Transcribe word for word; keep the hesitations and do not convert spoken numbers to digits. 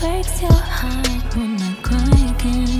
Breaks your heart when I cry again.